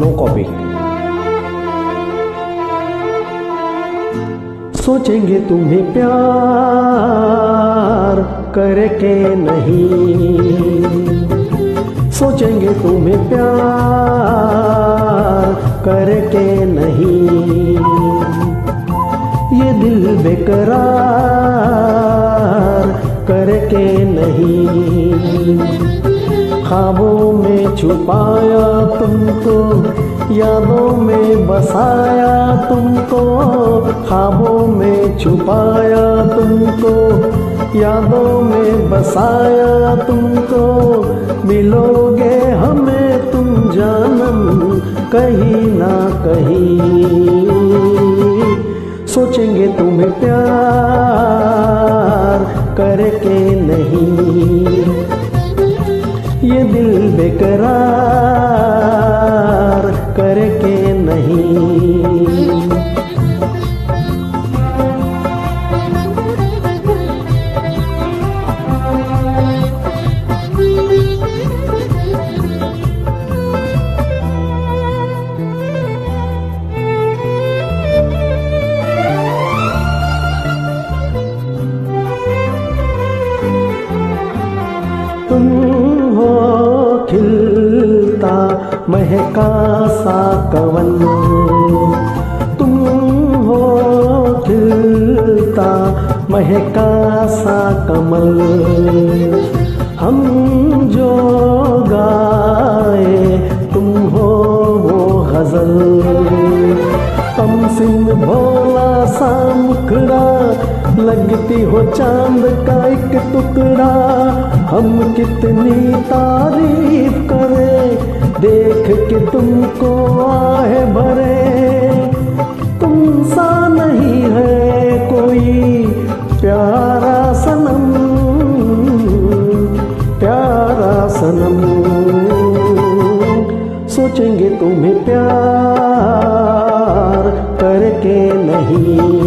Know copy. सोचेंगे तुम्हें प्यार करके नहीं, सोचेंगे तुम्हें प्यार करके नहीं, ये दिल बेकरार करके नहीं। ख्वाबों में छुपाया तुमको, यादों में बसाया तुमको, ख्वाबों में छुपाया तुमको, यादों में बसाया तुमको, मिलोगे हमें तुम जानम कहीं ना कहीं। सोचेंगे तुम्हें प्यार करके नहीं, ये दिल बेकरार करके नहीं। महका सा कवन तुम हो, खिलता महका सा कमल, हम जो गाए तुम हो वो गजल, तमसिन भोला सा मुखड़ा, लगती हो चांद का एक टुकड़ा, हम कितनी तारीफ करें देख के तुमको आहे भरे, तुम सा नहीं है कोई प्यारा सनम, प्यारा सनम। सोचेंगे तुम्हें प्यार करके नहीं,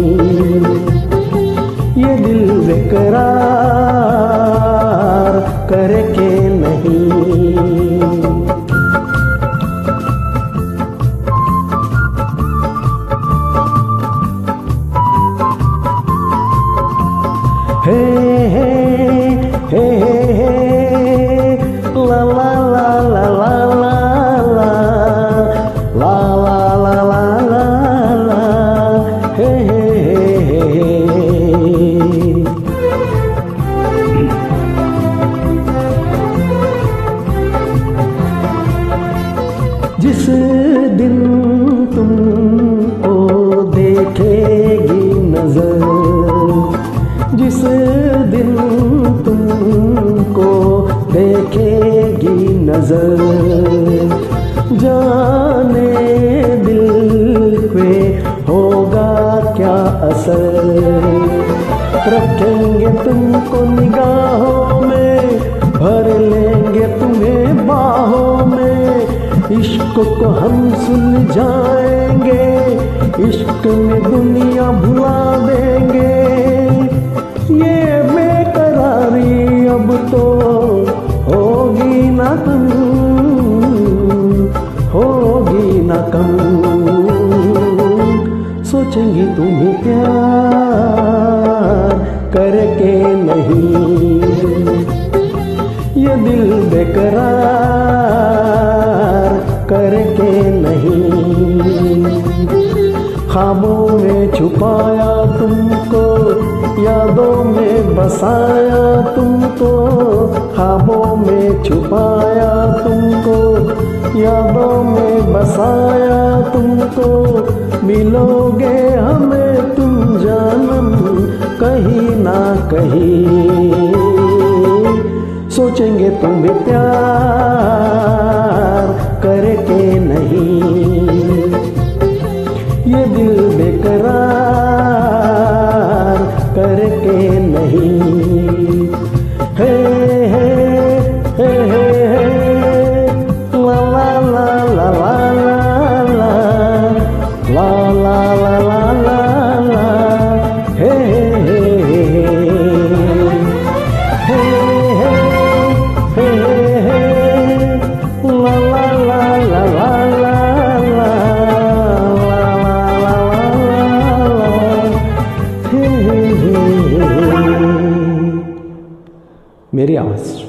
ये दिल बेकरार करके नहीं। जिस दिन तुमको देखेगी नजर, जिस दिन तुमको देखेगी नजर, जाने दिल पे होगा क्या असर, रखेंगे तुमको निगाहों में, भर लेंगे तुम्हें बाहों में, इश्क को हम सुलझाएंगे, इश्क में दुनिया भुला देंगे, ये बेकरारी अब तो होगी ना कम, होगी ना कम। सोचेंगे तुम्हें प्यार करके नहीं, ये दिल बेकरार करके नहीं। ख्वाबों में छुपाया तुमको, यादों में बसाया तुमको, ख्वाबों में छुपाया तुमको, यादों में बसाया तुमको, मिलोगे हमें तुम जानम कहीं ना कहीं। सोचेंगे तुम भी प्यार करके नहीं, ये दिल बेकरार करके नहीं। हे हे हे हे हे ला ला ला ला ला ला ला ला ला ला ला ला। हे हे हे मेरी आवाज।